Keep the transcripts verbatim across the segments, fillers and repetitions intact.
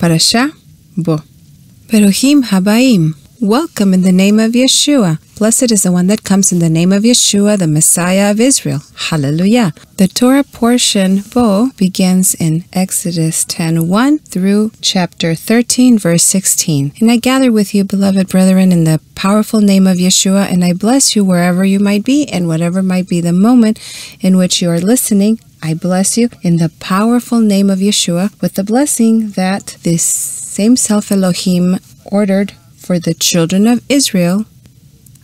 Parasha Bo. Beruchim Habayim. Welcome in the name of Yeshua. Blessed is the one that comes in the name of Yeshua, the Messiah of Israel. Hallelujah. The Torah portion, Bo, begins in Exodus ten one through chapter thirteen, verse sixteen. And I gather with you, beloved brethren, in the powerful name of Yeshua, and I bless you wherever you might be and whatever might be the moment in which you are listening. I bless you in the powerful name of Yeshua with the blessing that this same self Elohim ordered for the children of Israel.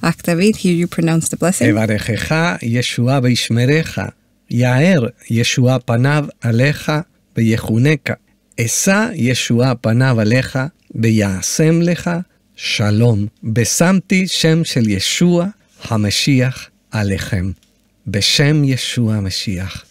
Aktavid, here you pronounce the blessing. Evarechecha Yeshua beishmerecha, Yaer Yeshua panav alecha beyechuneka, Esa Yeshua panav alecha beyasem lecha shalom, besamti shem shel Yeshua HaMashiach alechem, beshem Yeshua Mashiach.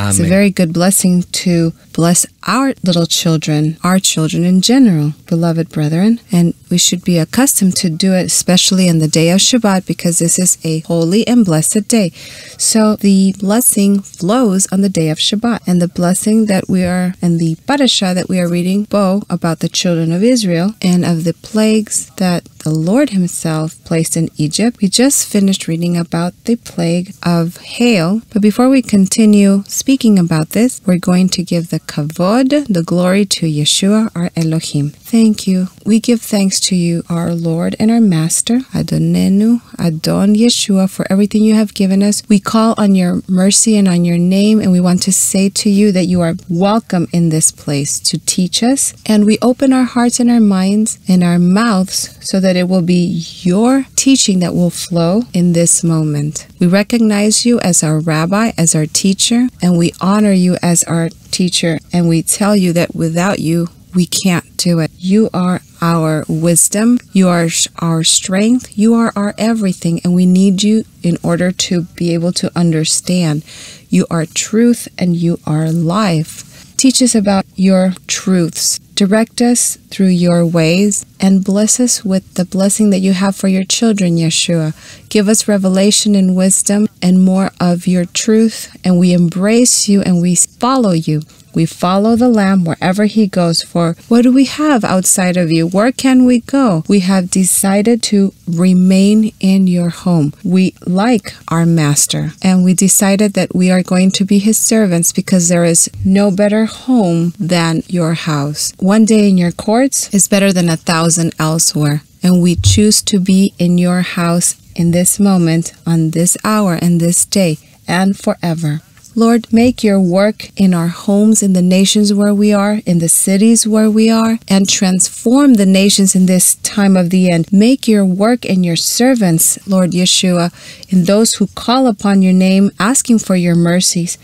Amen. It's a very good blessing to bless our little children, our children in general, beloved brethren. And we should be accustomed to do it, especially on the day of Shabbat, because this is a holy and blessed day. So the blessing flows on the day of Shabbat. And the blessing that we are, and the parasha that we are reading, Bo, about the children of Israel and of the plagues that the Lord himself placed in Egypt. We just finished reading about the plague of hail. But before we continue speaking about this, we're going to give the kavod, the glory to Yeshua, our Elohim. Thank you. We give thanks to you, our Lord and our Master, Adonenu, Adon Yeshua, for everything you have given us. We call on your mercy and on your name, and we want to say to you that you are welcome in this place to teach us. And we open our hearts and our minds and our mouths so that it will be your teaching that will flow in this moment. We recognize you as our rabbi, as our teacher, and we honor you as our teacher, and we tell you that without you, we can't do it. You are our wisdom, you are our strength, you are our everything, and we need you in order to be able to understand. You are truth and you are life. Teach us about your truths. Direct us through your ways and bless us with the blessing that you have for your children, Yeshua. Give us revelation and wisdom and more of your truth, and we embrace you and we follow you. We follow the Lamb wherever he goes, for what do we have outside of you? Where can we go? We have decided to remain in your home. We like our Master, and we decided that we are going to be his servants because there is no better home than your house. One day in your courts is better than a thousand elsewhere, and we choose to be in your house in this moment, on this hour, and this day, and forever. Lord, make your work in our homes, in the nations where we are, in the cities where we are, and transform the nations in this time of the end. Make your work in your servants, Lord Yeshua, in those who call upon your name, asking for your mercies.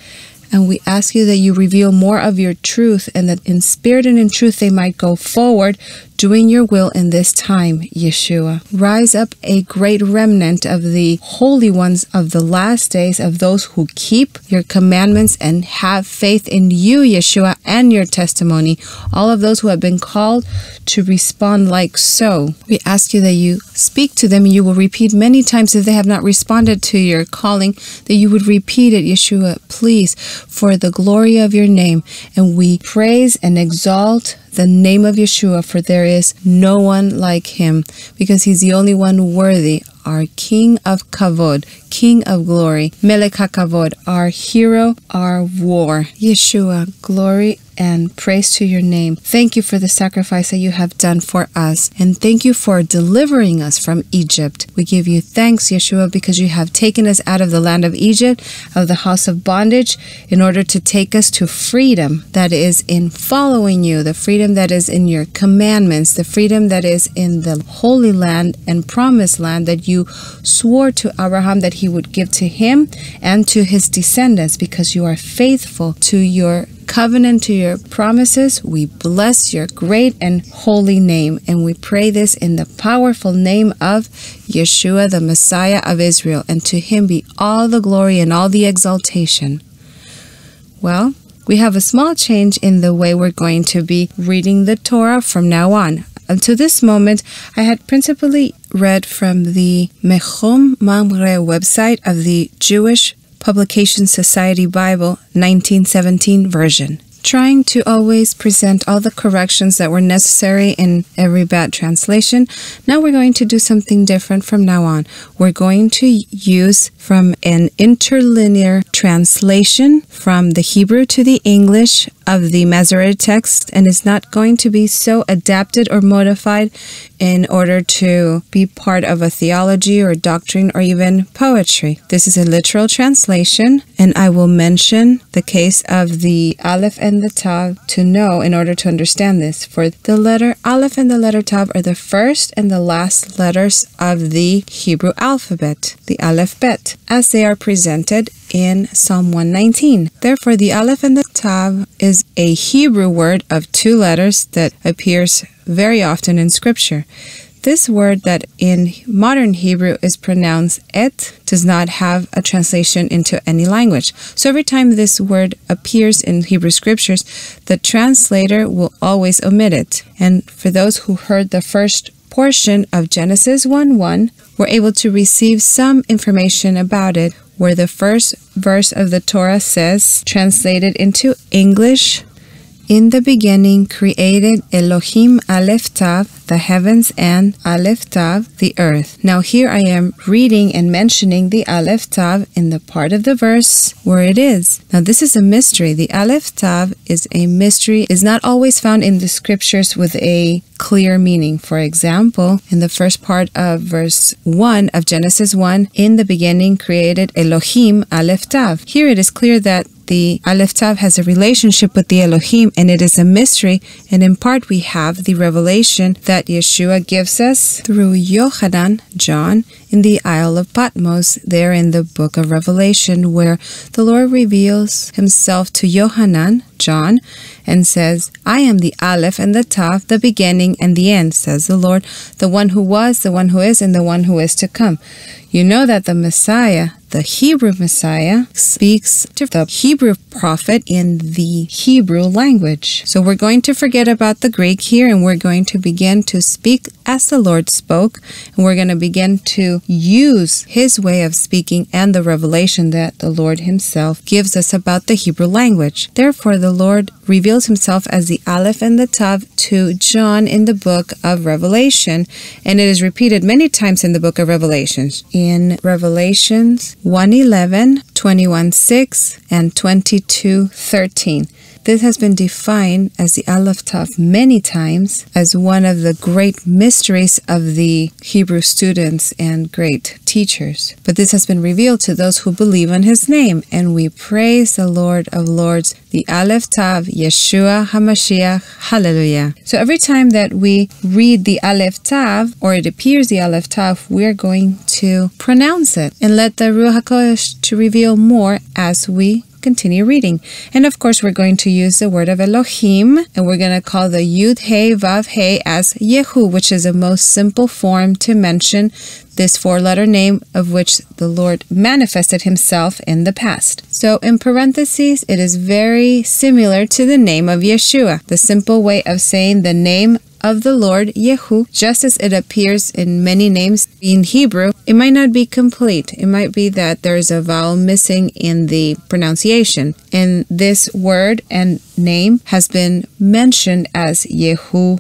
And we ask you that you reveal more of your truth, and that in spirit and in truth they might go forward, doing your will in this time, Yeshua. Rise up a great remnant of the holy ones of the last days, of those who keep your commandments and have faith in you, Yeshua, and your testimony. All of those who have been called to respond like so. We ask you that you speak to them. You will repeat many times if they have not responded to your calling, that you would repeat it, Yeshua, please, for the glory of your name. And we praise and exalt the name of Yeshua, for there is no one like him, because he's the only one worthy, our King of Kavod, King of Glory, Melech HaKavod, our hero, our war. Yeshua, glory and praise to your name. Thank you for the sacrifice that you have done for us, and thank you for delivering us from Egypt. We give you thanks, Yeshua, because you have taken us out of the land of Egypt, of the house of bondage, in order to take us to freedom that is in following you, the freedom that is in your commandments, the freedom that is in the holy land and promised land that you swore to Abraham that he would give to him and to his descendants, because you are faithful to your covenant, to your promises. We bless your great and holy name, and we pray this in the powerful name of Yeshua, the Messiah of Israel, and to him be all the glory and all the exaltation. Well, we have a small change in the way we're going to be reading the Torah from now on. Until this moment, I had principally read from the Mechom Mamre website of the Jewish Publication Society Bible nineteen seventeen version. trying to always present all the corrections that were necessary in every bad translation. Now we're going to do something different from now on. We're going to use from an interlinear translation from the Hebrew to the English of the Masoretic text, and it's not going to be so adapted or modified in order to be part of a theology or doctrine or even poetry. This is a literal translation, and I will mention the case of the Aleph and the Tav to know in order to understand this. For the letter Aleph and the letter Tav are the first and the last letters of the Hebrew alphabet, the Aleph Bet, as they are presented in Psalm one nineteen. Therefore, the Aleph and the Tav is a Hebrew word of two letters that appears very often in Scripture. This word that in modern Hebrew is pronounced et does not have a translation into any language. So every time this word appears in Hebrew Scriptures, the translator will always omit it. And for those who heard the first portion of Genesis one one, were able to receive some information about it, where the first verse of the Torah says, translated into English, "In the beginning created Elohim Aleftav the heavens and Aleftav the earth." Now here I am reading and mentioning the Aleftav in the part of the verse where it is. Now this is a mystery. The Aleftav is a mystery, is not always found in the scriptures with a clear meaning. For example, in the first part of verse one of Genesis one, "In the beginning created Elohim Aleftav." Here it is clear that the Aleftav has a relationship with the Elohim, and it is a mystery, and in part we have the revelation that Yeshua gives us through Yohanan, John, in the Isle of Patmos, there in the book of Revelation, where the Lord reveals himself to Yohanan, John, and says, "I am the Aleph and the Tav, the beginning and the end, says the Lord, the one who was, the one who is, and the one who is to come." You know that the Messiah, the Hebrew Messiah, speaks to the Hebrew prophet in the Hebrew language. So we're going to forget about the Greek here, and we're going to begin to speak as the Lord spoke, and we're going to begin to use his way of speaking and the revelation that the Lord himself gives us about the Hebrew language. Therefore, the Lord reveals himself as the Aleph and the Tav to John in the book of Revelation, and it is repeated many times in the book of Revelations. In Revelations one eleven, twenty-one six, and twenty-two thirteen. This has been defined as the Aleph Tav many times as one of the great mysteries of the Hebrew students and great teachers. But this has been revealed to those who believe on his name, and we praise the Lord of Lords, the Aleph Tav, Yeshua HaMashiach, Hallelujah. So every time that we read the Aleph Tav, or it appears the Aleph Tav, we're going to pronounce it and let the Ruach HaKodesh to reveal more as we continue reading. And of course, we're going to use the word of Elohim, and we're going to call the Yud Hey Vav Hey as Yehu, which is the most simple form to mention this four-letter name of which the Lord manifested himself in the past. So in parentheses, it is very similar to the name of Yeshua, the simple way of saying the name of the Lord, Yehu, just as it appears in many names in Hebrew. It might not be complete. It might be that there is a vowel missing in the pronunciation. And this word and name has been mentioned as Yehu.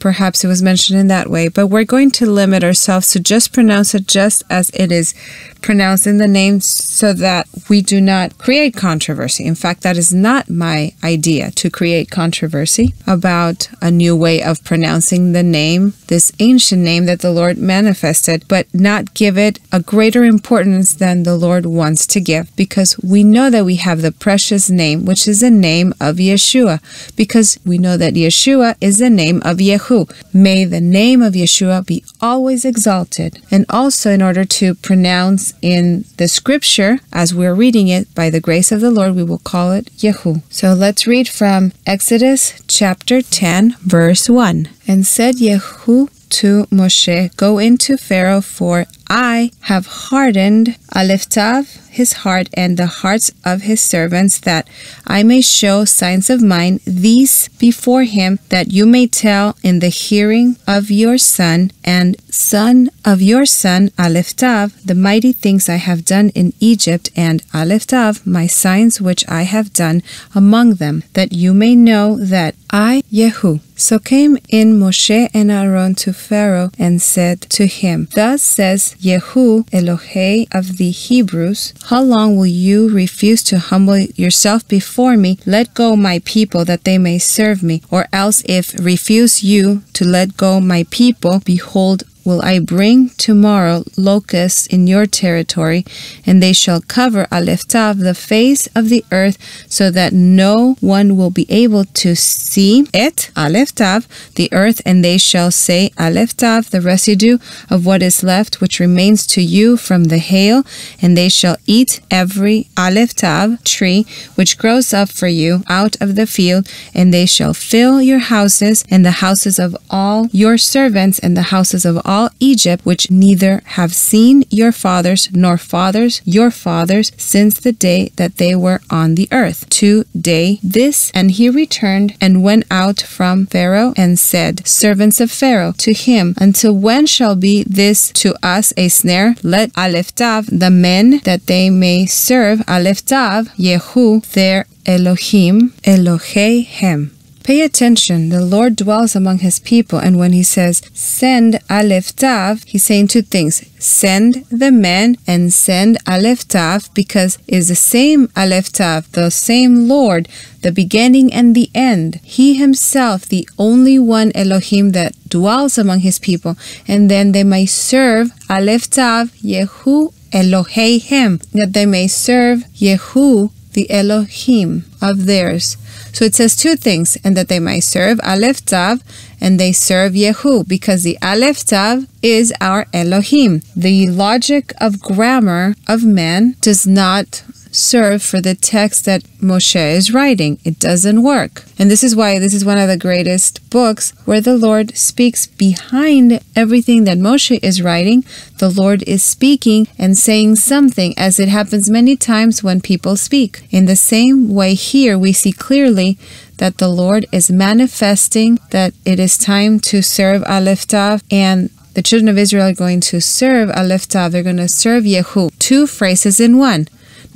Perhaps it was mentioned in that way, but we're going to limit ourselves to just pronounce it just as it is pronounced in the name, so that we do not create controversy. In fact, that is not my idea, to create controversy about a new way of pronouncing the name, this ancient name that the Lord manifested, but not give it a greater importance than the Lord wants to give, because we know that we have the precious name, which is the name of Yeshua, because we know that Yeshua is the name of Yehu. May the name of Yeshua be always exalted. And also, in order to pronounce in the scripture as we're reading it, by the grace of the Lord, we will call it Yehu. So let's read from Exodus chapter ten verse one. "And said Yehu to Moshe, Go into Pharaoh, for I have hardened Aleftav, his heart, and the hearts of his servants, that I may show signs of mine, these before him, that you may tell in the hearing of your son and son of your son, Aleftav, the mighty things I have done in Egypt, and Aleftav, my signs which I have done among them, that you may know that I, Yehu. So came in Moshe and Aaron to Pharaoh and said to him, Thus says Yehu, Elohe of the Hebrews, how long will you refuse to humble yourself before me? Let go my people, that they may serve me. Or else, if refuse you to let go my people, behold, will I bring tomorrow locusts in your territory, and they shall cover Aleftav, the face of the earth, so that no one will be able to see it, Aleftav, the earth, and they shall say, Aleftav, the residue of what is left, which remains to you from the hail, and they shall eat every Aleftav tree which grows up for you out of the field, and they shall fill your houses, and the houses of all your servants, and the houses of all all Egypt, which neither have seen your fathers nor fathers your fathers since the day that they were on the earth, to day this. And he returned and went out from Pharaoh and said, Servants of Pharaoh, to him, Until when shall be this to us a snare? Let Aleftav, the men, that they may serve Aleftav, Yehu, their Elohim, Elohehem. Pay attention, the Lord dwells among his people, and when he says, send Aleftav, he's saying two things, send the men and send Aleftav, because is the same Aleftav, the same Lord, the beginning and the end. He himself, the only one Elohim that dwells among his people, and then they may serve Aleftav, Yehu Elohehem, that they may serve Yehu, the Elohim of theirs. So it says two things, and that they might serve Aleftav, and they serve Yehu, because the Aleftav is our Elohim. The logic of grammar of man does not serve for the text that Moshe is writing. It doesn't work. And this is why this is one of the greatest books where the Lord speaks behind everything that Moshe is writing. The Lord is speaking and saying something, as it happens many times when people speak. In the same way here, we see clearly that the Lord is manifesting that it is time to serve Aleftav, and the children of Israel are going to serve Aleftav. They're going to serve Yehu. Two phrases in one.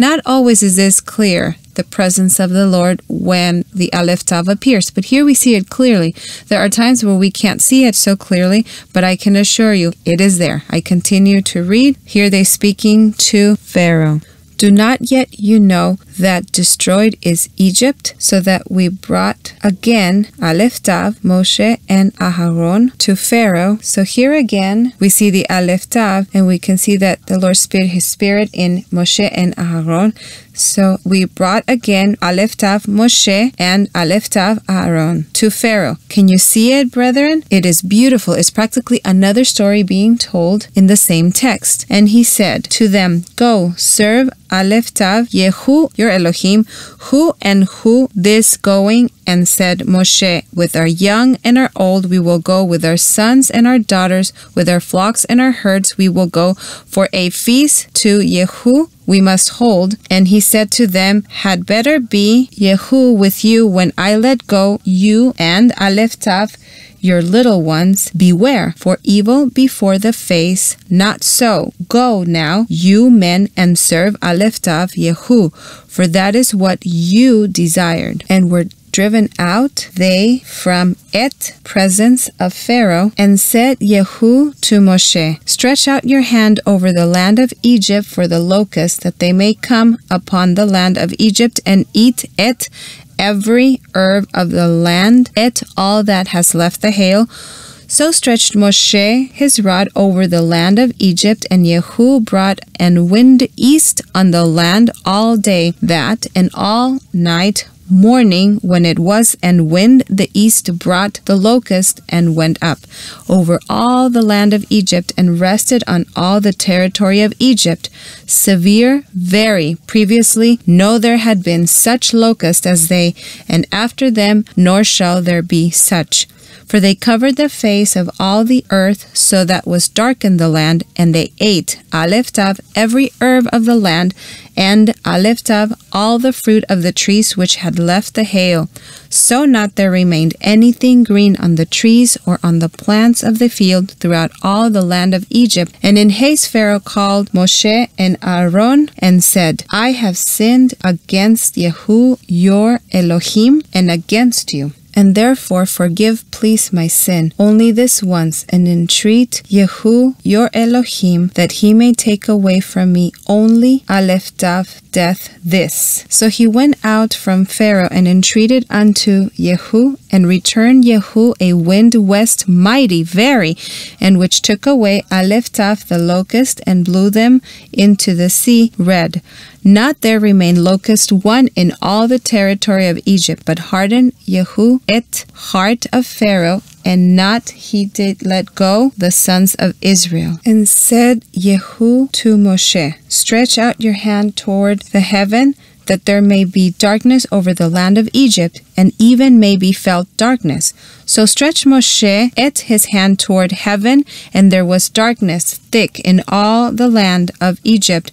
Not always is this clear, the presence of the Lord, when the Aleftav appears, but here we see it clearly. There are times where we can't see it so clearly, but I can assure you, it is there. I continue to read. Here they speaking to Pharaoh. Do not yet you know that destroyed is Egypt, so that we brought again Aleftav, Moshe, and Aharon to Pharaoh. So here again, we see the Aleftav, and we can see that the Lord spirit his spirit in Moshe and Aharon. So we brought again Aleftav, Moshe, and Aleftav, Aharon to Pharaoh. Can you see it, brethren? It is beautiful. It's practically another story being told in the same text. And he said to them, Go, serve Aleftav, Yehu, your Elohim, who and who this going? And said Moshe, With our young and our old we will go, with our sons and our daughters, with our flocks and our herds we will go, for a feast to Yehu we must hold. And he said to them, Had better be Yehu with you when I let go you and Aleftav, your little ones. Beware for evil before the face. Not so. Go now, you men, and serve Aleftav, Yehu, for that is what you desired. And were driven out they from it, presence of Pharaoh. And said Yehu to Moshe, Stretch out your hand over the land of Egypt for the locusts, that they may come upon the land of Egypt and eat it, every herb of the land, it all that has left the hail. So stretched Moshe his rod over the land of Egypt, and Yehu brought an wind east on the land all day, that and all night morning, when it was an wind, the east brought the locust, and went up over all the land of Egypt, and rested on all the territory of Egypt. severe, very. Previously, no, there had been such locusts as they, and after them, nor shall there be such. For they covered the face of all the earth, so that was darkened the land, and they ate, Aleftav, every herb of the land, and Aleftav, all the fruit of the trees which had left the hail. So not there remained anything green on the trees or on the plants of the field throughout all the land of Egypt. And in haste Pharaoh called Moshe and Aharon and said, I have sinned against Yehu, your Elohim, and against you. And therefore forgive, please, my sin, only this once, and entreat Yehu, your Elohim, that he may take away from me only Aleftav, death, this. So he went out from Pharaoh and entreated unto Yehu, and returned Yehu a wind west mighty, very, and which took away Aleftav the locust, and blew them into the sea red. Not there remained locust one in all the territory of Egypt, but hardened Yehu et heart of Pharaoh, and not he did let go the sons of Israel. And said Yehu to Moshe, stretch out your hand toward the heaven, that there may be darkness over the land of Egypt, and even may be felt darkness. So stretched Moshe et his hand toward heaven, and there was darkness thick in all the land of Egypt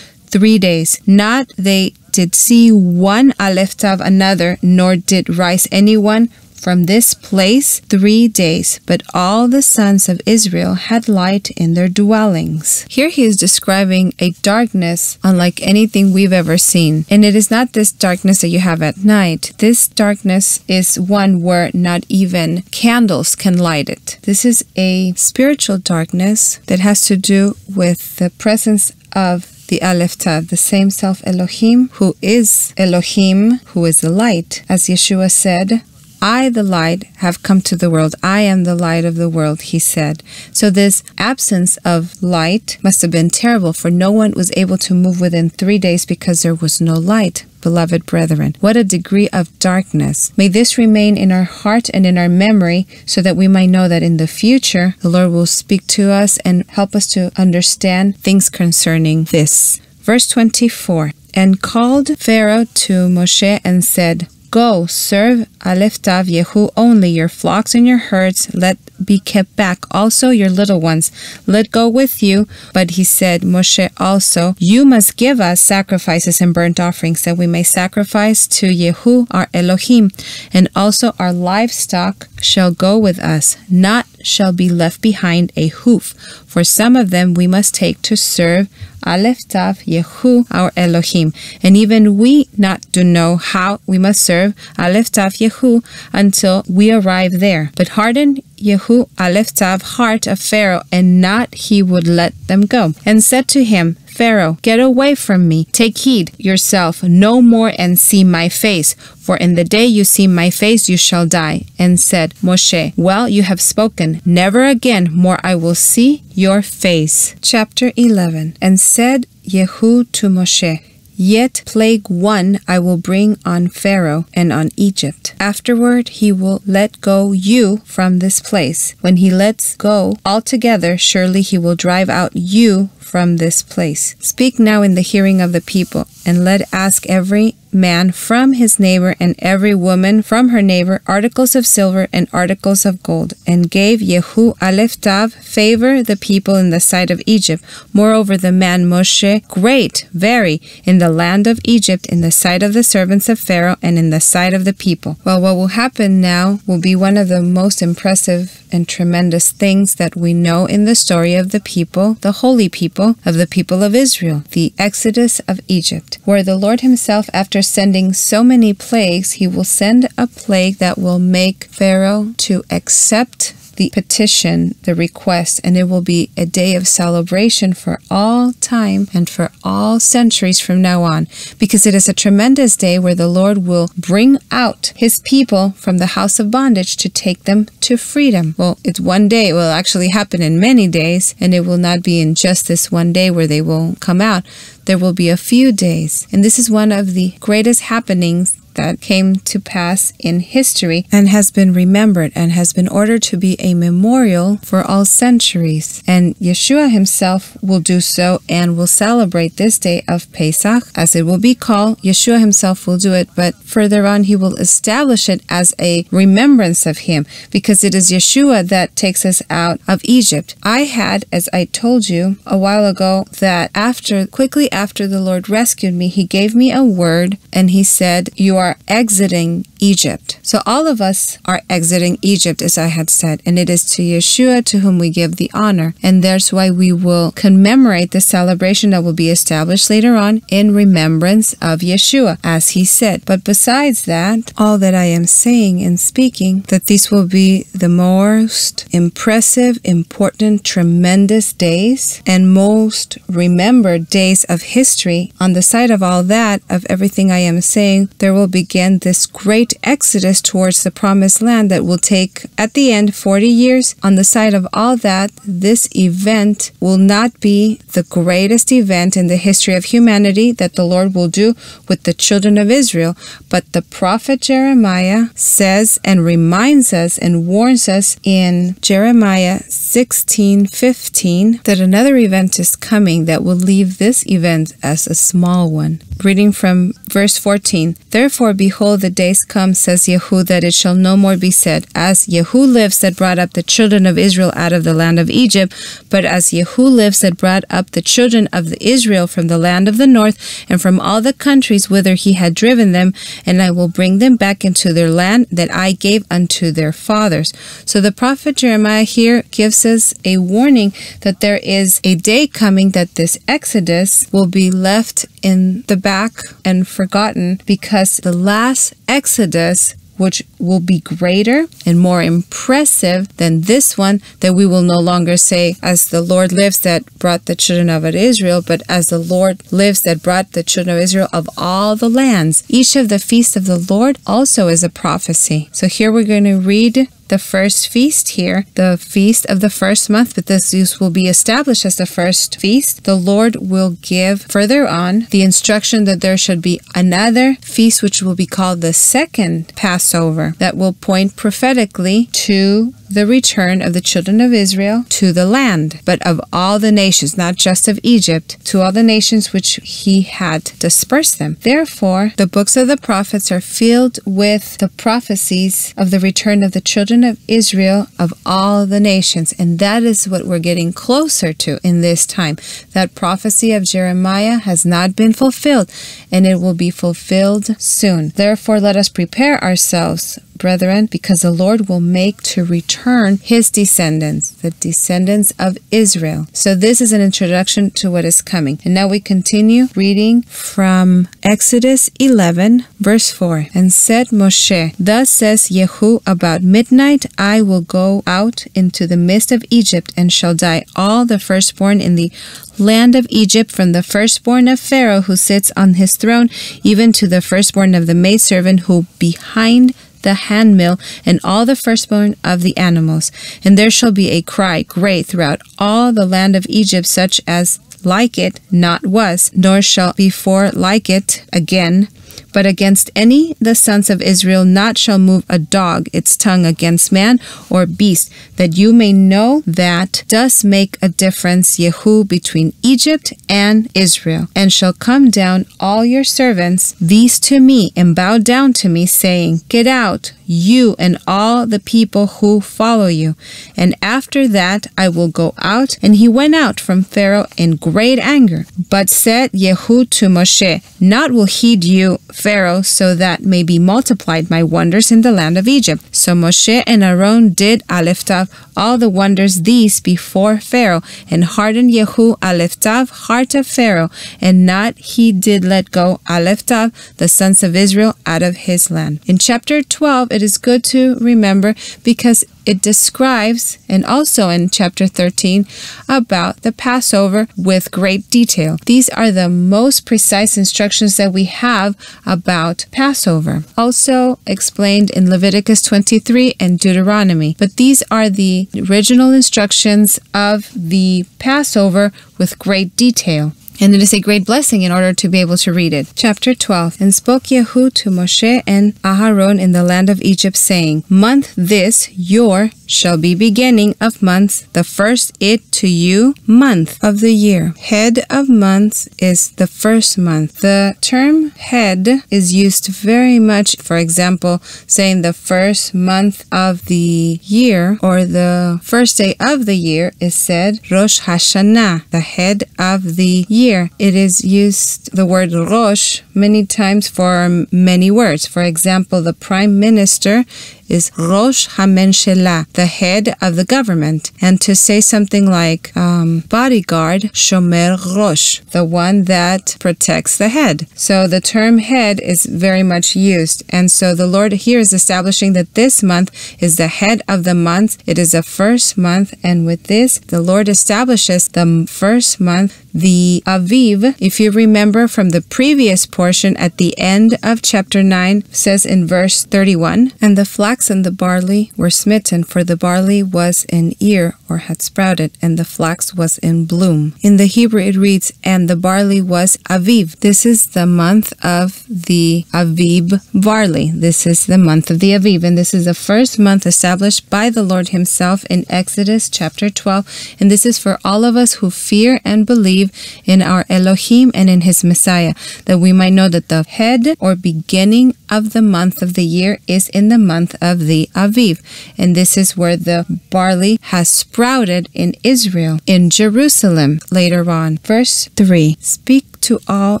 three days. Not they did see one Aleftav another, nor did rise anyone from this place three days, but all the sons of Israel had light in their dwellings. Here he is describing a darkness unlike anything we've ever seen. And it is not this darkness that you have at night. This darkness is one where not even candles can light it. This is a spiritual darkness that has to do with the presence of the Aleftav, the same self Elohim, who is Elohim, who is the light. As Yeshua said, I, the light, have come to the world. I am the light of the world, he said. So this absence of light must have been terrible, for no one was able to move within three days because there was no light. Beloved brethren, what a degree of darkness. May this remain in our heart and in our memory, so that we might know that in the future, the Lord will speak to us and help us to understand things concerning this. Verse twenty-four, and called Pharaoh to Moshe and said, go, serve Aleftav Yehu only, your flocks and your herds, let be kept back, also your little ones, let go with you. But he said, Moshe also, you must give us sacrifices and burnt offerings, that we may sacrifice to Yehu our Elohim, and also our livestock shall go with us, not shall be left behind a hoof, for some of them we must take to serve Aleftav Yehu our Elohim. And even we not do know how we must serve Aleftav Yehu until we arrive there. But harden Yehu Aleftav heart of Pharaoh, and not he would let them go. And said to him, Pharaoh, get away from me, take heed yourself no more, and see my face, for in the day you see my face you shall die. And said Moshe, well, you have spoken, never again more I will see your face. Chapter eleven. And said Yehu to Moshe, yet plague one I will bring on Pharaoh and on Egypt. Afterward he will let go you from this place. When he lets go altogether, surely he will drive out you from this place. Speak now in the hearing of the people, and let ask every man from his neighbor and every woman from her neighbor articles of silver and articles of gold. And gave Yehu Aleftav favor the people in the sight of Egypt. Moreover, the man Moshe great, very, in the land of Egypt, in the sight of the servants of Pharaoh, and in the sight of the people. Well, what will happen now will be one of the most impressive and tremendous things that we know in the story of the people, the holy people, of the people of Israel, the Exodus of Egypt, where the Lord himself, after sending so many plagues, he will send a plague that will make Pharaoh to accept the petition, the request, and it will be a day of celebration for all time and for all centuries from now on, because it is a tremendous day where the Lord will bring out his people from the house of bondage to take them to freedom. Well, it's one day, it will actually happen in many days, and it will not be in just this one day where they will come out. There will be a few days, and this is one of the greatest happenings that came to pass in history and has been remembered and has been ordered to be a memorial for all centuries. And Yeshua himself will do so and will celebrate this day of Pesach, as it will be called. Yeshua himself will do it, but further on he will establish it as a remembrance of him, because it is Yeshua that takes us out of Egypt. I had, as I told you a while ago, that after, quickly after the Lord rescued me, he gave me a word and he said, you are exiting Egypt. So all of us are exiting Egypt, as I had said, and it is to Yeshua to whom we give the honor. And that's why we will commemorate the celebration that will be established later on in remembrance of Yeshua, as he said. But besides that, all that I am saying and speaking, that these will be the most impressive, important, tremendous days and most remembered days of history. On the side of all that, of everything I am saying, there will begin this great exodus towards the promised land that will take at the end forty years. On the side of all that, this event will not be the greatest event in the history of humanity that the Lord will do with the children of Israel, but the prophet Jeremiah says and reminds us and warns us in Jeremiah sixteen fifteen that another event is coming that will leave this event as a small one. Reading from verse fourteen, therefore, behold, the days come, says Yehu, that it shall no more be said, as Yehu lives that brought up the children of Israel out of the land of Egypt, but as Yehu lives that brought up the children of Israel from the land of the north and from all the countries whither he had driven them, and I will bring them back into their land that I gave unto their fathers. So the prophet Jeremiah here gives us a warning that there is a day coming that this exodus will be left in the back and forgotten, because the last exodus, which will be greater and more impressive than this one, that we will no longer say, as the Lord lives that brought the children of Israel, but as the Lord lives that brought the children of Israel of all the lands. Each of the feasts of the Lord also is a prophecy. So here we're going to read the first feast here, the feast of the first month, but this use will be established as the first feast. The Lord will give further on the instruction that there should be another feast, which will be called the second Passover, that will point prophetically to the return of the children of Israel to the land, but of all the nations, not just of Egypt, to all the nations which he had dispersed them. Therefore, the books of the prophets are filled with the prophecies of the return of the children of Israel of all the nations, and that is what we're getting closer to in this time. That prophecy of Jeremiah has not been fulfilled, and it will be fulfilled soon. Therefore, let us prepare ourselves, brethren, because the Lord will make to return his descendants, the descendants of Israel. So this is an introduction to what is coming. And now we continue reading from Exodus eleven, verse four. And said Moshe, thus says Yehu, about midnight I will go out into the midst of Egypt, and shall die all the firstborn in the land of Egypt, from the firstborn of Pharaoh who sits on his throne, even to the firstborn of the maidservant who behind the handmill, and all the firstborn of the animals. And there shall be a cry great throughout all the land of Egypt, such as like it not was, nor shall before like it again. But against any the sons of Israel not shall move a dog its tongue against man or beast, that you may know that does make a difference, Yehu, between Egypt and Israel. And shall come down all your servants, these to me, and bow down to me, saying, get out, you and all the people who follow you. And after that I will go out. And he went out from Pharaoh in great anger. But said Yehu to Moshe, not will heed you, Pharaoh, so that may be multiplied my wonders in the land of Egypt. So Moshe and Aaron did Aleftav, all the wonders these before Pharaoh, and hardened Yehu Aleftav, heart of Pharaoh, and not he did let go Aleftav, the sons of Israel, out of his land. In chapter twelve, it is good to remember, because it describes, and also in chapter thirteen, about the Passover with great detail. These are the most precise instructions that we have about Passover, also explained in Leviticus twenty-three and Deuteronomy. But these are the original instructions of the Passover with great detail. And it is a great blessing in order to be able to read it. Chapter twelve. And spoke Yehu to Moshe and Aharon in the land of Egypt, saying, Month this your shall be beginning of months, the first it to you month of the year. Head of months is the first month. The term head is used very much, for example, saying the first month of the year or the first day of the year is said Rosh Hashanah, the head of the year. It is used, the word Rosh, many times for many words. For example, the Prime Minister is Rosh HaMenshela, the head of the government. And to say something like um, bodyguard, Shomer Rosh, the one that protects the head. So the term head is very much used. And so the Lord here is establishing that this month is the head of the month. It is the first month. And with this, the Lord establishes the first month, the Aviv. If you remember from the previous portion at the end of chapter nine, says in verse thirty-one, and the flax and the barley were smitten, for the barley was in ear or had sprouted, and the flax was in bloom. In the Hebrew it reads, and the barley was Aviv. This is the month of the Aviv barley. This is the month of the Aviv, and this is the first month established by the Lord himself in Exodus chapter twelve, and this is for all of us who fear and believe in our Elohim and in his Messiah, that we might know that the head or beginning of the month of the year is in the month of the Aviv. And this is where the barley has sprouted in Israel, in Jerusalem, later on. Verse three. Speak to all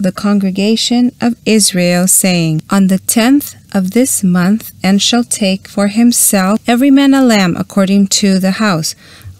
the congregation of Israel, saying, On the tenth of this month, and shall take for himself every man a lamb according to the house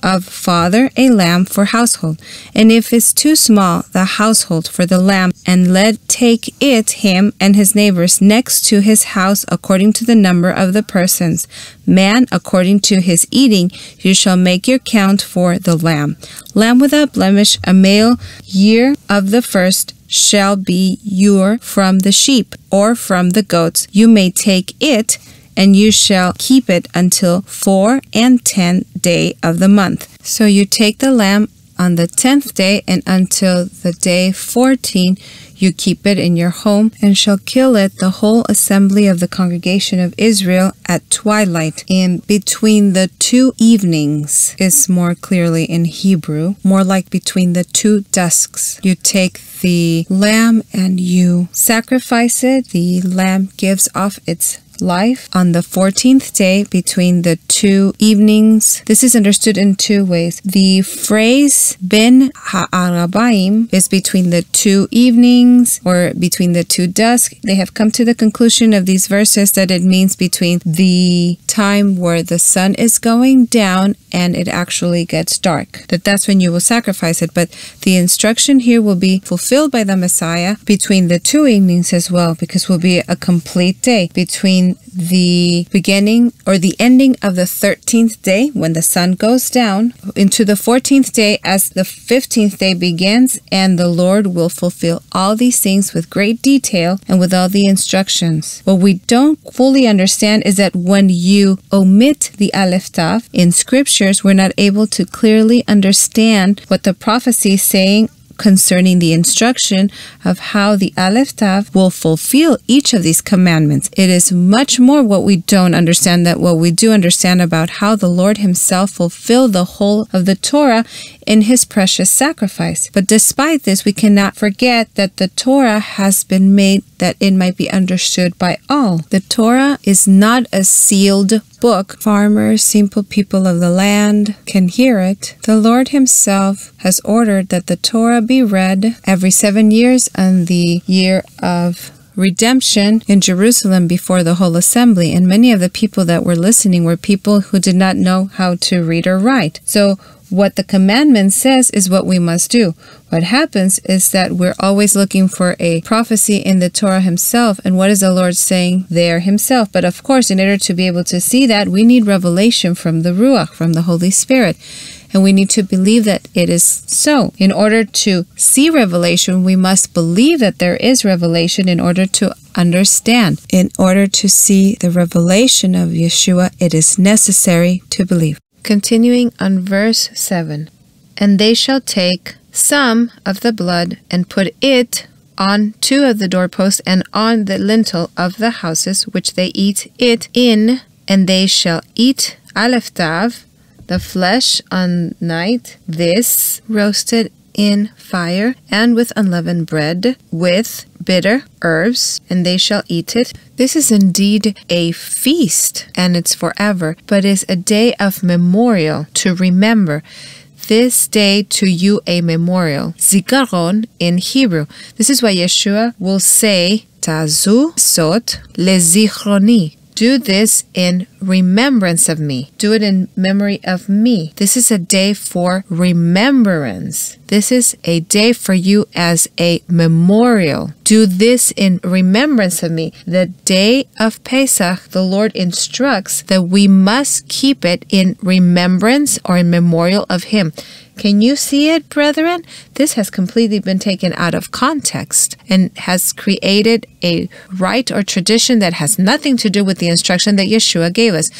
of father, a lamb for household. And if it's too small, the household for the lamb, and let take it him and his neighbors next to his house according to the number of the persons. Man, according to his eating, you shall make your count for the lamb. Lamb without blemish, a male, year of the first, shall be your from the sheep or from the goats. You may take it, and you shall keep it until four and ten day of the month. So you take the lamb on the tenth day, and until the day fourteen you keep it in your home, and shall kill it, the whole assembly of the congregation of Israel, at twilight, in between the two evenings, is more clearly in Hebrew, more like between the two dusks. You take the lamb and you sacrifice it. The lamb gives off its life on the fourteenth day between the two evenings. This is understood in two ways. The phrase ben ha'arabaim is between the two evenings or between the two dusk. They have come to the conclusion of these verses that it means between the time where the sun is going down and it actually gets dark, that that's when you will sacrifice it. But the instruction here will be fulfilled by the Messiah between the two evenings as well, because it will be a complete day between the beginning or the ending of the thirteenth day when the sun goes down into the fourteenth day as the fifteenth day begins. And the Lord will fulfill all these things with great detail and with all the instructions. What we don't fully understand is that when you omit the Aleftav in scriptures, we're not able to clearly understand what the prophecy is saying concerning the instruction of how the Aleftav will fulfill each of these commandments. It is much more what we don't understand than what we do understand about how the Lord himself fulfilled the whole of the Torah in his precious sacrifice. But despite this, we cannot forget that the Torah has been made that it might be understood by all. The Torah is not a sealed book. Farmers, simple people of the land can hear it. The Lord himself has ordered that the Torah be read every seven years on the year of redemption in Jerusalem before the whole assembly. And many of the people that were listening were people who did not know how to read or write. So what the commandment says is what we must do. What happens is that we're always looking for a prophecy in the Torah himself, and what is the Lord saying there himself? But of course, in order to be able to see that, we need revelation from the Ruach, from the Holy Spirit. And we need to believe that it is so. In order to see revelation, we must believe that there is revelation in order to understand. In order to see the revelation of Yeshua, it is necessary to believe. Continuing on verse seven. And they shall take some of the blood and put it on two of the doorposts and on the lintel of the houses which they eat it in, and they shall eat Aleftav, the flesh on night, this roasted in fire, and with unleavened bread, with bitter herbs, and they shall eat it. This is indeed a feast, and it's forever, but is a day of memorial, to remember. This day to you a memorial. Zikaron in Hebrew. This is why Yeshua will say, Tazu sot lezichroni. Do this in remembrance of me. Do it in memory of me. This is a day for remembrance. This is a day for you as a memorial. Do this in remembrance of me. The day of Pesach, the Lord instructs that we must keep it in remembrance or in memorial of Him. Can you see it, brethren? This has completely been taken out of context and has created a rite or tradition that has nothing to do with the instruction that Yeshua gave us.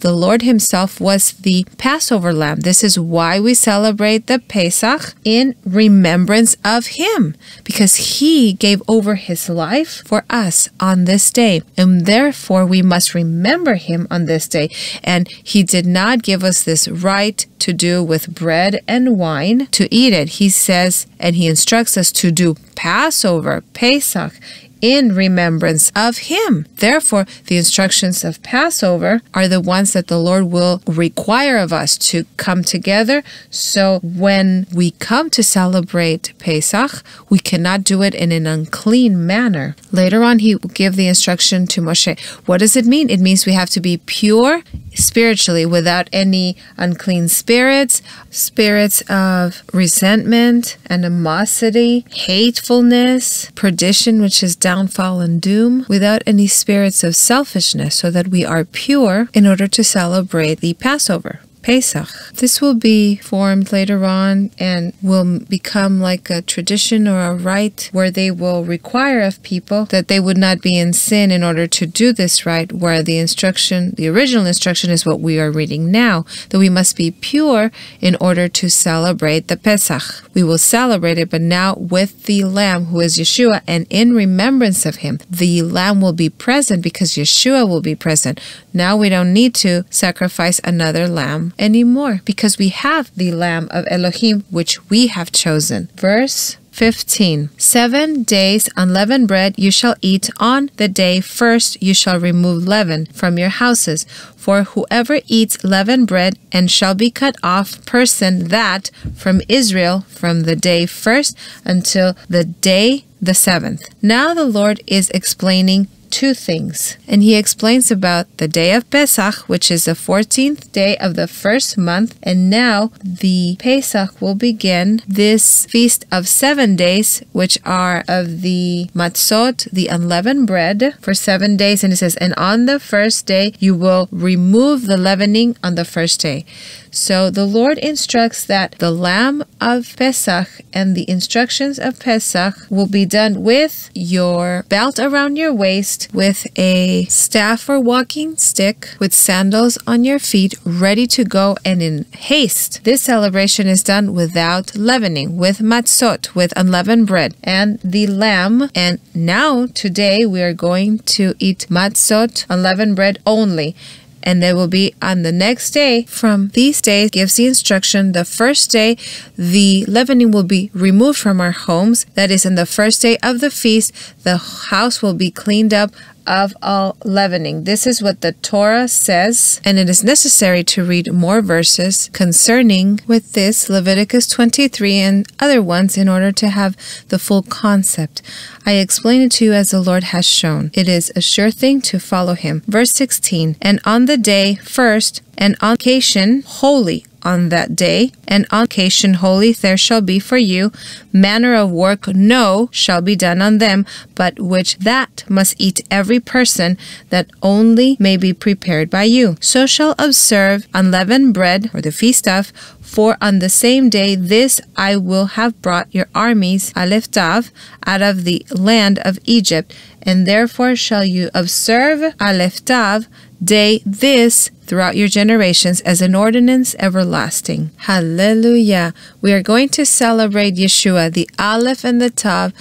The Lord Himself was the Passover Lamb. This is why we celebrate the Pesach in remembrance of Him, because He gave over His life for us on this day, and therefore we must remember Him on this day. And He did not give us this right to do with bread and wine to eat it. He says, and He instructs us to do Passover, Pesach, in remembrance of Him. Therefore, the instructions of Passover are the ones that the Lord will require of us to come together. So when we come to celebrate Pesach, we cannot do it in an unclean manner. Later on, He will give the instruction to Moshe. What does it mean? It means we have to be pure spiritually, without any unclean spirits, spirits of resentment, animosity, hatefulness, perdition, which is downfall and doom, without any spirits of selfishness, so that we are pure in order to celebrate the Passover, Pesach. This will be formed later on and will become like a tradition or a rite where they will require of people that they would not be in sin in order to do this rite, where the instruction, the original instruction is what we are reading now, that we must be pure in order to celebrate the Pesach. We will celebrate it, but now with the Lamb, who is Yeshua, and in remembrance of Him. The Lamb will be present because Yeshua will be present. Now we don't need to sacrifice another lamb anymore, because we have the Lamb of Elohim, which we have chosen. Verse fifteen. Seven days unleavened bread you shall eat. On the day first you shall remove leaven from your houses. For whoever eats leavened bread and shall be cut off person that from Israel from the day first until the day the seventh. Now the Lord is explaining two things, and He explains about the day of Pesach, which is the fourteenth day of the first month, and now the Pesach will begin this feast of seven days, which are of the matzot, the unleavened bread, for seven days, and it says, and on the first day you will remove the leavening on the first day. So the Lord instructs that the Lamb of Pesach and the instructions of Pesach will be done with your belt around your waist, with a staff or walking stick, with sandals on your feet, ready to go and in haste. This celebration is done without leavening, with matzot, with unleavened bread, and the lamb. And now today we are going to eat matzot, unleavened bread only. And there will be on the next day. From these days gives the instruction. The first day, the leavening will be removed from our homes. That is, on the first day of the feast, the house will be cleaned up of all leavening. This is what the Torah says, and it is necessary to read more verses concerning with this, Leviticus twenty-three and other ones, in order to have the full concept. I explain it to you as the Lord has shown. It is a sure thing to follow Him. Verse sixteen, and on the day first, and on occasion holy, on that day, and on occasion holy, there shall be for you manner of work, no shall be done on them, but which that must eat every person, that only may be prepared by you. So shall observe unleavened bread, or the feast of, for on the same day, this I will have brought your armies, Aleftav, out of the land of Egypt, and therefore shall you observe Aleftav, day this throughout your generations as an ordinance everlasting. Hallelujah! We are going to celebrate Yeshua, the Aleph and the Tav,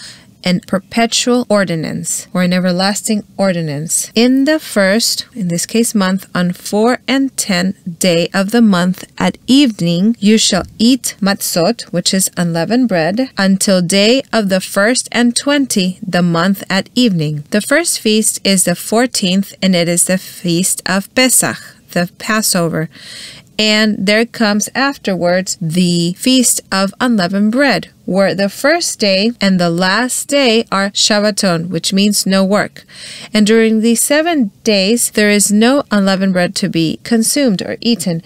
an perpetual ordinance, or an everlasting ordinance, in the first, in this case month, on four and ten day of the month at evening, you shall eat matzot, which is unleavened bread, until day of the first and twenty the month at evening. The first feast is the fourteenth, and it is the feast of Pesach, the Passover. And there comes afterwards the Feast of Unleavened Bread, where the first day and the last day are Shabbaton, which means no work. And during these seven days, there is no unleavened bread to be consumed or eaten.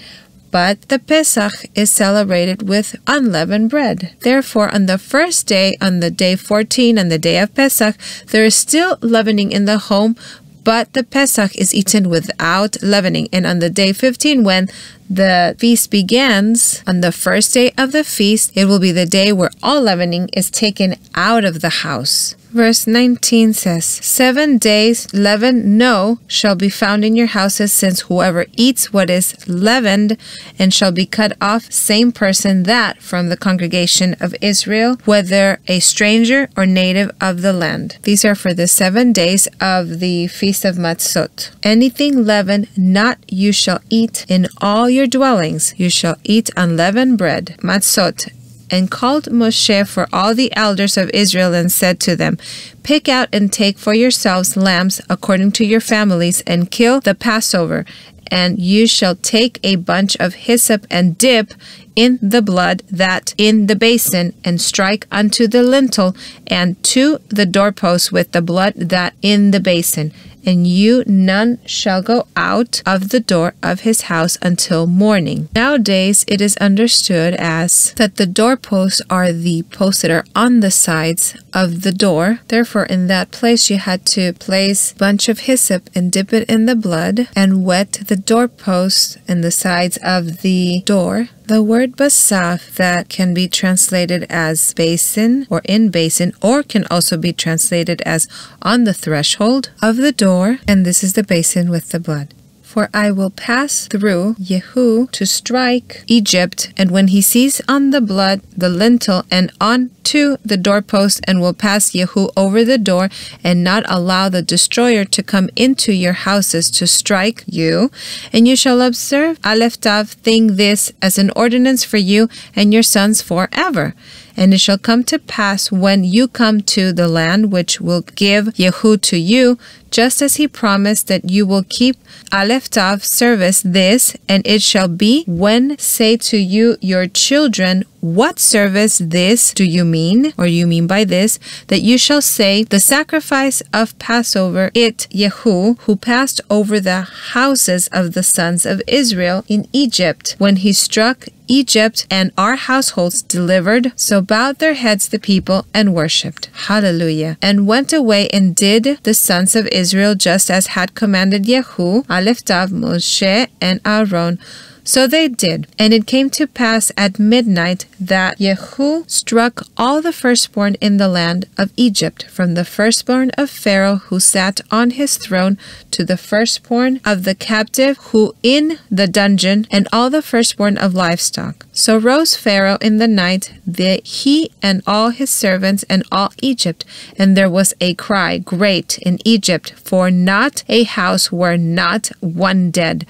But the Pesach is celebrated with unleavened bread. Therefore, on the first day, on the day fourteen, on the day of Pesach, there is still leavening in the home, but the Pesach is eaten without leavening. And on the day fifteen, when the feast begins, on the first day of the feast, it will be the day where all leavening is taken out of the house. Verse nineteen says, seven days leaven no shall be found in your houses, since whoever eats what is leavened and shall be cut off, same person that from the congregation of Israel, whether a stranger or native of the land. These are for the seven days of the Feast of Matzot. Anything leavened not you shall eat in all your dwellings. You shall eat unleavened bread, matzot. And called Moshe for all the elders of Israel and said to them, pick out and take for yourselves lambs according to your families, and kill the Passover. And you shall take a bunch of hyssop and dip in the blood that in the basin, and strike unto the lintel and to the doorpost with the blood that in the basin. And you none shall go out of the door of his house until morning. Nowadays, it is understood as that the doorposts are the posts that are on the sides of the door. Therefore, in that place, you had to place a bunch of hyssop and dip it in the blood and wet the doorposts and the sides of the door. The word basaf, that can be translated as basin or in basin, or can also be translated as on the threshold of the door, and this is the basin with the blood. For I will pass through Yehu to strike Egypt, and when he sees on the blood the lintel and on to the doorpost, and will pass Yehu over the door, and not allow the destroyer to come into your houses to strike you. And you shall observe Aleftav thing this as an ordinance for you and your sons forever. And it shall come to pass when you come to the land which will give Yehu to you, just as he promised, that you will keep Aleftav service this. And it shall be when say to you your children, what service this do you mean, or you mean by this, that you shall say, the sacrifice of Passover, it Yehu, who passed over the houses of the sons of Israel in Egypt, when he struck Egypt, and our households delivered. So bowed their heads the people and worshipped. Hallelujah. And went away and did the sons of Israel just as had commanded Yehu, Aleftav, Moshe, and Aharon. So they did. And it came to pass at midnight that Yehu struck all the firstborn in the land of Egypt, from the firstborn of Pharaoh who sat on his throne, to the firstborn of the captive who in the dungeon, and all the firstborn of livestock. So rose Pharaoh in the night, that he and all his servants and all Egypt, and there was a cry great in Egypt, for not a house were not one dead.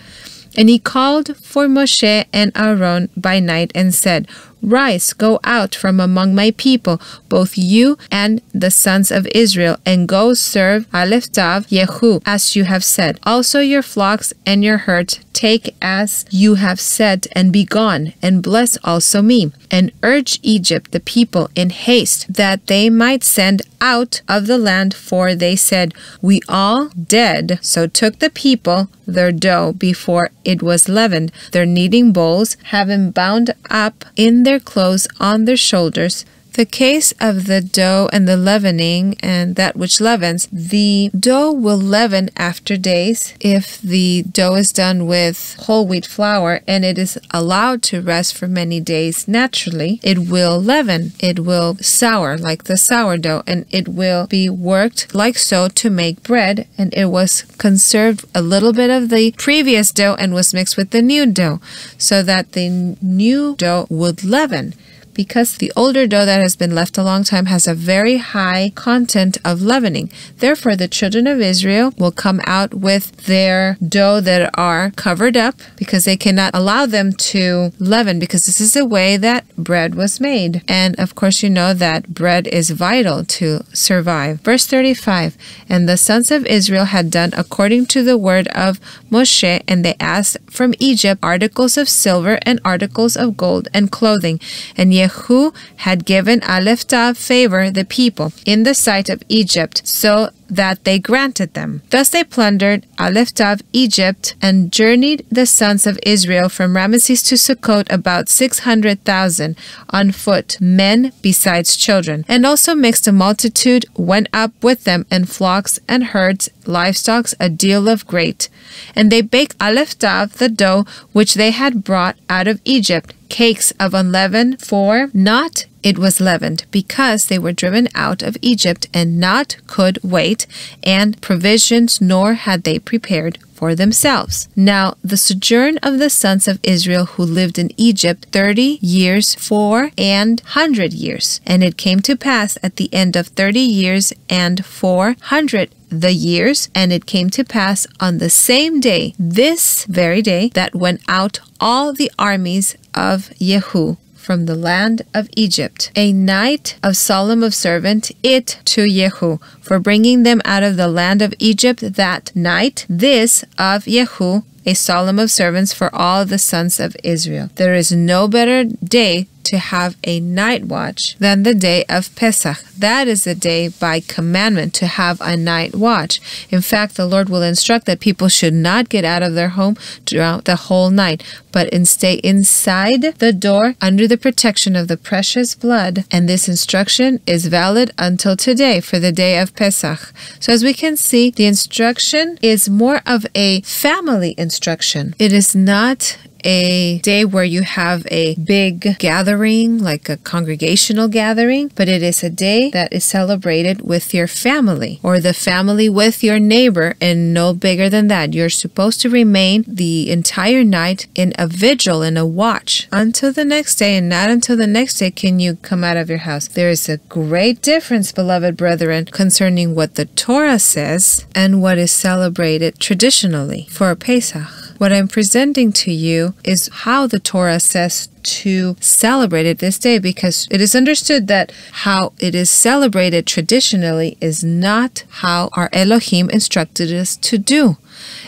And he called for Moshe and Aaron by night and said, rise, go out from among my people, both you and the sons of Israel, and go serve Aleftav Yehu, as you have said. Also your flocks and your herds take as you have said, and be gone, and bless also me. And urge Egypt, the people, in haste, that they might send out of the land, for they said, we all dead. So took the people their dough before it was leavened, their kneading bowls, having bound up in their clothes on their shoulders. The case of the dough and the leavening and that which leavens, the dough will leaven after days if the dough is done with whole wheat flour and it is allowed to rest for many days naturally. It will leaven, it will sour like the sourdough, and it will be worked like so to make bread, and it was conserved a little bit of the previous dough and was mixed with the new dough so that the new dough would leaven. Because the older dough that has been left a long time has a very high content of leavening. Therefore, the children of Israel will come out with their dough that are covered up because they cannot allow them to leaven, because this is the way that bread was made. And of course, you know that bread is vital to survive. Verse thirty-five, and the sons of Israel had done according to the word of Moshe, and they asked from Egypt articles of silver and articles of gold and clothing. And Yehu had given Aleftav favor the people in the sight of Egypt, so that they granted them. Thus they plundered Aleftav Egypt, and journeyed the sons of Israel from Ramesses to Sukkot, about six hundred thousand on foot, men besides children. And also mixed a multitude went up with them, and flocks and herds, livestock, a deal of great. And they baked Aleftav the dough which they had brought out of Egypt, cakes of unleavened, for not it was leavened, because they were driven out of Egypt, and not could wait, and provisions nor had they prepared for themselves. Now the sojourn of the sons of Israel who lived in Egypt thirty years, four and hundred years. And it came to pass at the end of thirty years and four hundred the years, and it came to pass on the same day, this very day, that went out all the armies of Yehu from the land of Egypt, a night of solemn observant it to Yehu, for bringing them out of the land of Egypt that night, this of Yehu, a solemn observance for all the sons of Israel. There is no better day to have a night watch than the day of Pesach. That is the day by commandment to have a night watch. In fact, the Lord will instruct that people should not get out of their home throughout the whole night, but and stay inside the door under the protection of the precious blood. And this instruction is valid until today for the day of Pesach. So as we can see, the instruction is more of a family instruction. It is not a day where you have a big gathering, like a congregational gathering, but it is a day that is celebrated with your family, or the family with your neighbor, and no bigger than that. You're supposed to remain the entire night in a vigil, in a watch, until the next day, and not until the next day can you come out of your house. There is a great difference, beloved brethren, concerning what the Torah says and what is celebrated traditionally for Pesach. What I'm presenting to you is how the Torah says to celebrate it this day, because it is understood that how it is celebrated traditionally is not how our Elohim instructed us to do.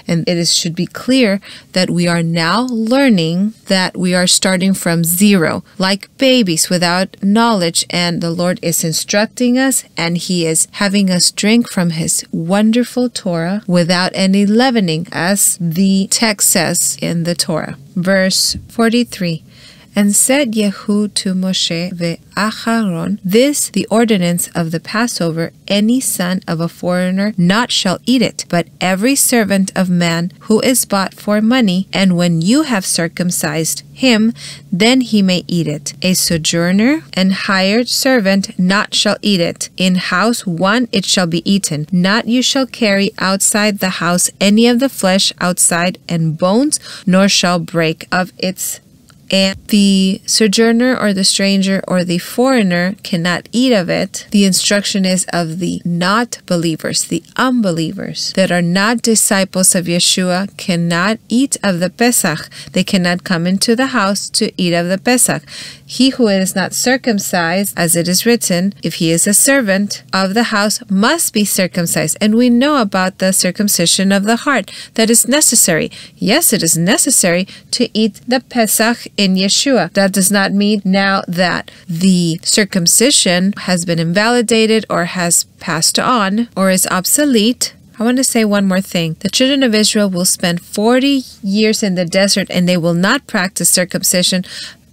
And it is, should be clear that we are now learning that we are starting from zero, like babies without knowledge, and the Lord is instructing us, and He is having us drink from His wonderful Torah without any leavening, as the text says in the Torah. Verse forty-three. And said Yehu to Moshe ve'Aharon, this the ordinance of the Passover, any son of a foreigner not shall eat it, but every servant of man who is bought for money, and when you have circumcised him, then he may eat it. A sojourner and hired servant not shall eat it. In house one it shall be eaten. Not you shall carry outside the house any of the flesh outside and bones, nor shall break of its. And the sojourner or the stranger or the foreigner cannot eat of it. The instruction is of the not believers, the unbelievers that are not disciples of Yeshua cannot eat of the Pesach. They cannot come into the house to eat of the Pesach. He who is not circumcised, as it is written, if he is a servant of the house, must be circumcised. And we know about the circumcision of the heart that is necessary. Yes, it is necessary to eat the Pesach in Yeshua. That does not mean now that the circumcision has been invalidated or has passed on or is obsolete. I want to say one more thing. The children of Israel will spend forty years in the desert, and they will not practice circumcision,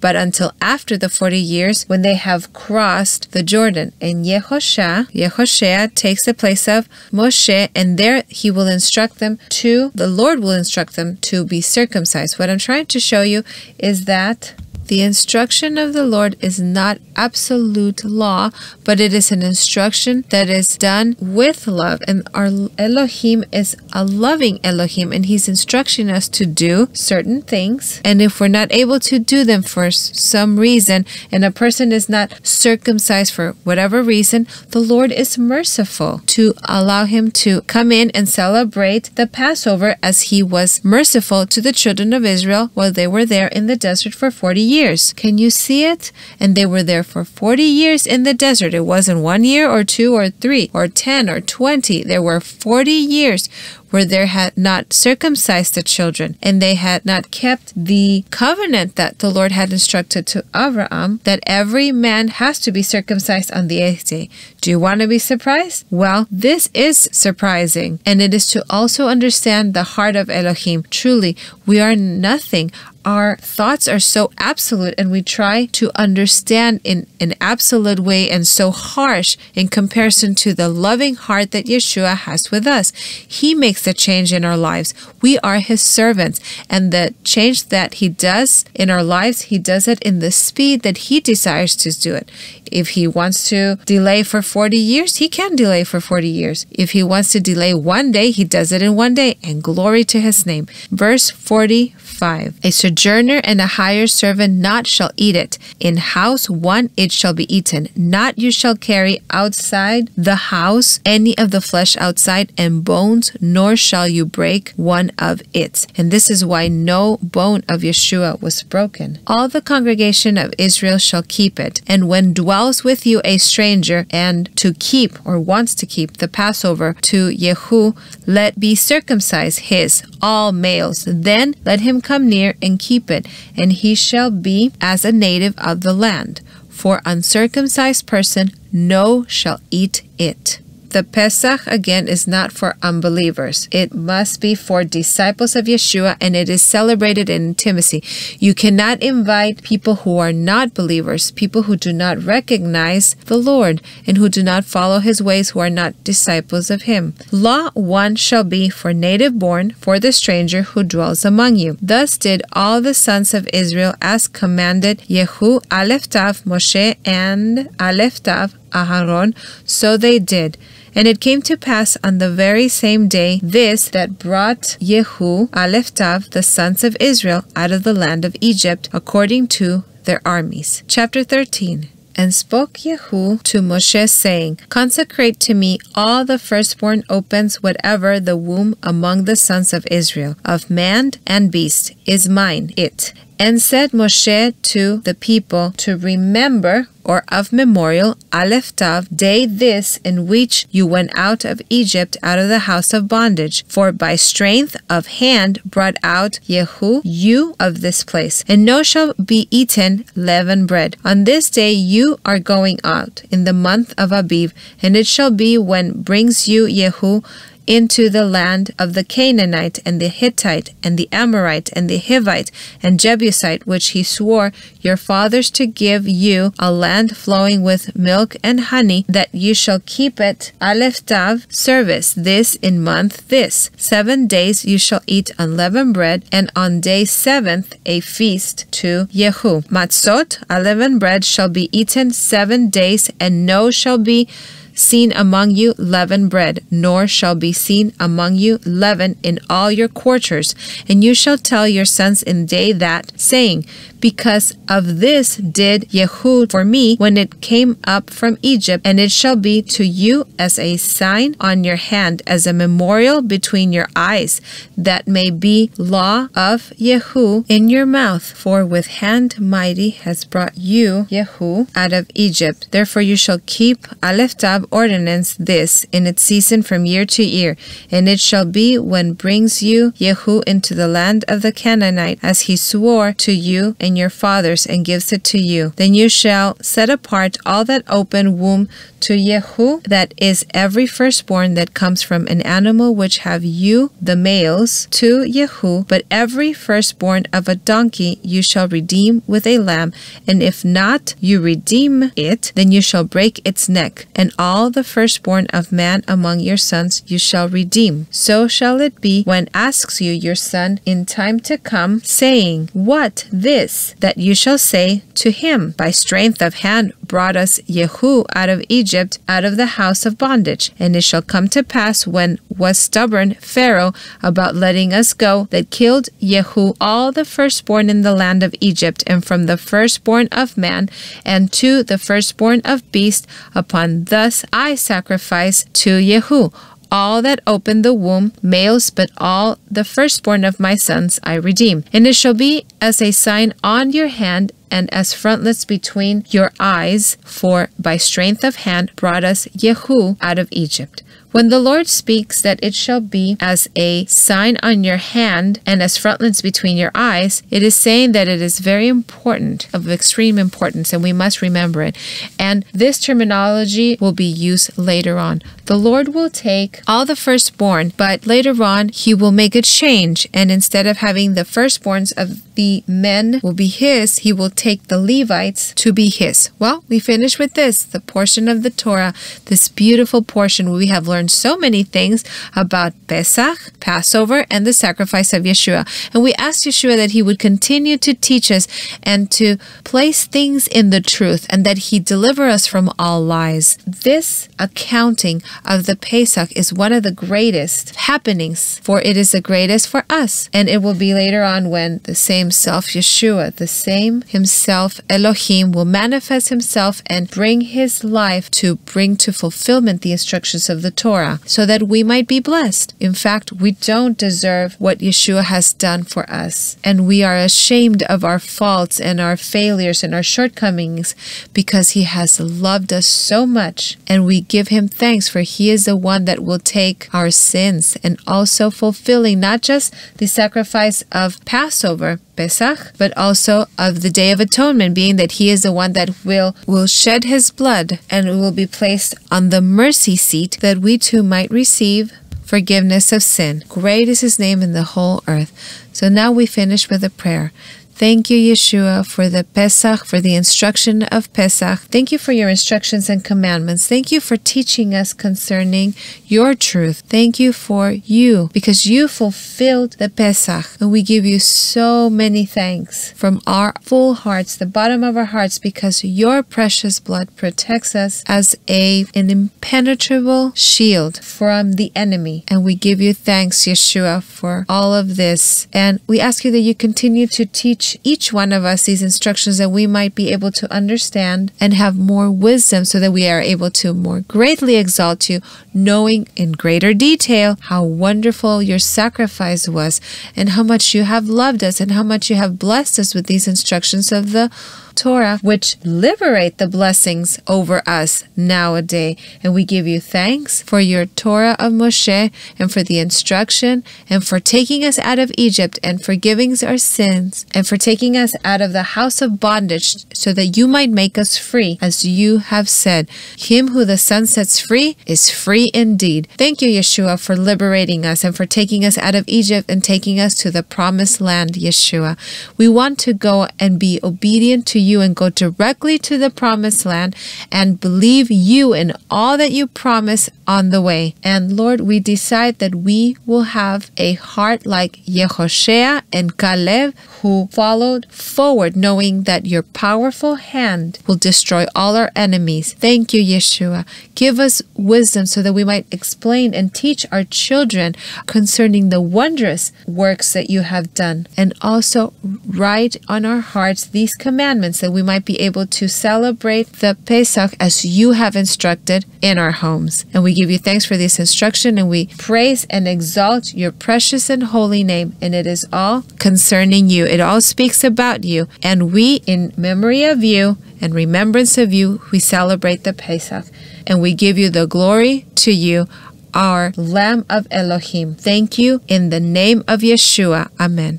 but until after the forty years, when they have crossed the Jordan. And Yehoshua, Yehoshua takes the place of Moshe, and there he will instruct them to, the Lord will instruct them to be circumcised. What I'm trying to show you is that the instruction of the Lord is not absolute law, but it is an instruction that is done with love. And our Elohim is a loving Elohim, and He's instructing us to do certain things. And if we're not able to do them for some reason, and a person is not circumcised for whatever reason, the Lord is merciful to allow him to come in and celebrate the Passover, as He was merciful to the children of Israel while they were there in the desert for forty years. Years. Can you see it? And they were there for forty years in the desert. It wasn't one year or two or three or ten or twenty. There were forty years where they had not circumcised the children, and they had not kept the covenant that the Lord had instructed to Abraham, that every man has to be circumcised on the eighth day. Do you want to be surprised? Well, this is surprising, and it is to also understand the heart of Elohim. Truly, we are nothing. Our thoughts are so absolute, and we try to understand in an absolute way, and so harsh in comparison to the loving heart that Yeshua has with us. He makes the change in our lives. We are His servants, and the change that He does in our lives, He does it in the speed that He desires to do it. If He wants to delay for forty years, He can delay for forty years. If He wants to delay one day, He does it in one day, and glory to His name. Verse forty-five, a sojourner and a hired servant not shall eat it. In house one it shall be eaten. Not you shall carry outside the house any of the flesh outside, and bones, nor shall you break one of it. And this is why no bone of Yeshua was broken. All the congregation of Israel shall keep it. And when dwells with you a stranger, and to keep, or wants to keep, the Passover to Yehu, let be circumcised his, all males. Then let him come near and keep it, and he shall be as a native of the land. For uncircumcised person, no shall eat it. The Pesach, again, is not for unbelievers. It must be for disciples of Yeshua, and it is celebrated in intimacy. You cannot invite people who are not believers, people who do not recognize the Lord, and who do not follow His ways, who are not disciples of Him. Law one shall be for native-born, for the stranger who dwells among you. Thus did all the sons of Israel as commanded Yehu, Aleftav, Moshe, and Aleftav, Aharon, so they did. And it came to pass on the very same day this, that brought Yehu, Aleftav, the sons of Israel out of the land of Egypt, according to their armies. Chapter thirteen. And spoke Yehu to Moshe, saying, consecrate to me all the firstborn opens whatever the womb among the sons of Israel, of man and beast, is mine it. And said Moshe to the people, to remember, or of memorial, Aleftav, day this in which you went out of Egypt, out of the house of bondage. For by strength of hand brought out Yehu you of this place, and no shall be eaten leavened bread. On this day you are going out, in the month of Aviv, and it shall be when brings you Yehu into the land of the Canaanite, and the Hittite, and the Amorite, and the Hivite, and Jebusite, which He swore your fathers to give you, a land flowing with milk and honey, that you shall keep it, Aleftav, service, this in month this. Seven days you shall eat unleavened bread, and on day seventh a feast to Yehu. Matzot, unleavened bread, shall be eaten seven days, and no shall be seen among you leavened bread, nor shall be seen among you leaven in all your quarters. And you shall tell your sons in day that, saying, because of this did Yehu for me when it came up from Egypt, and it shall be to you as a sign on your hand, as a memorial between your eyes, that may be law of Yehu in your mouth. For with hand mighty has brought you Yehu out of Egypt. Therefore you shall keep Aleftav ordinance this in its season from year to year, and it shall be when brings you Yehu into the land of the Canaanite, as He swore to you and your fathers, and gives it to you. Then you shall set apart all that open womb to Yehu, that is every firstborn that comes from an animal which have you, the males, to Yehu, but every firstborn of a donkey you shall redeem with a lamb, and if not you redeem it, then you shall break its neck, and all the firstborn of man among your sons you shall redeem. So shall it be when asks you your son in time to come, saying, What this? That you shall say to him, By strength of hand brought us Yehu out of Egypt, out of the house of bondage. And it shall come to pass, when was stubborn Pharaoh about letting us go, that killed Yehu all the firstborn in the land of Egypt, and from the firstborn of man, and to the firstborn of beast, upon thus I sacrifice to Yehu all that open the womb, males, but all the firstborn of my sons I redeem. And it shall be as a sign on your hand, and as frontlets between your eyes, for by strength of hand brought us Yehu out of Egypt. When the Lord speaks that it shall be as a sign on your hand and as frontlets between your eyes, it is saying that it is very important, of extreme importance, and we must remember it. And this terminology will be used later on. The Lord will take all the firstborn, but later on he will make a change, and instead of having the firstborns of the men will be his, he will take the Levites to be his. Well, we finish with this, the portion of the Torah, this beautiful portion where we have learned so many things about Pesach, Passover, and the sacrifice of Yeshua. And we ask Yeshua that he would continue to teach us and to place things in the truth, and that he deliver us from all lies. This accounting of the Pesach is one of the greatest happenings, for it is the greatest for us. And it will be later on when the same self Yeshua, the same himself Elohim, will manifest himself and bring his life to bring to fulfillment the instructions of the Torah, so that we might be blessed. In fact, we don't deserve what Yeshua has done for us, and we are ashamed of our faults and our failures and our shortcomings, because he has loved us so much, and we give him thanks, for he is the one that will take our sins, and also fulfilling not just the sacrifice of Passover, Pesach, but also of the Day of Atonement, being that he is the one that will, will shed his blood and will be placed on the mercy seat, that we too might receive forgiveness of sin. Great is his name in the whole earth. So now we finish with a prayer. Thank you, Yeshua, for the Pesach, for the instruction of Pesach. Thank you for your instructions and commandments. Thank you for teaching us concerning your truth. Thank you for you, because you fulfilled the Pesach. And we give you so many thanks from our full hearts, the bottom of our hearts, because your precious blood protects us as a, an impenetrable shield from the enemy. And we give you thanks, Yeshua, for all of this. And we ask you that you continue to teach each one of us these instructions, that we might be able to understand and have more wisdom, so that we are able to more greatly exalt you, knowing in greater detail how wonderful your sacrifice was, and how much you have loved us, and how much you have blessed us with these instructions of the Torah, which liberate the blessings over us nowadays. And we give you thanks for your Torah of Moshe, and for the instruction, and for taking us out of Egypt, and for giving our sins, and for taking us out of the house of bondage, so that you might make us free, as you have said, him who the Son sets free is free indeed. Thank you, Yeshua, for liberating us, and for taking us out of Egypt, and taking us to the promised land, Yeshua. We want to go and be obedient to you, and go directly to the promised land, and believe you in all that you promise on the way. And Lord, we decide that we will have a heart like Yehoshua and Caleb, who followed forward, knowing that your powerful hand will destroy all our enemies. Thank you, Yeshua. Give us wisdom, so that we might explain and teach our children concerning the wondrous works that you have done, and also write on our hearts these commandments, that we might be able to celebrate the Pesach as you have instructed in our homes. And we give you thanks for this instruction, and we praise and exalt your precious and holy name. And it is all concerning you. It all speaks about you. And we, in memory of you and remembrance of you, we celebrate the Pesach. And we give you the glory to you, our Lamb of Elohim. Thank you in the name of Yeshua. Amen.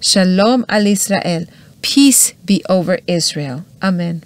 Shalom al Israel. Peace be over Israel. Amen.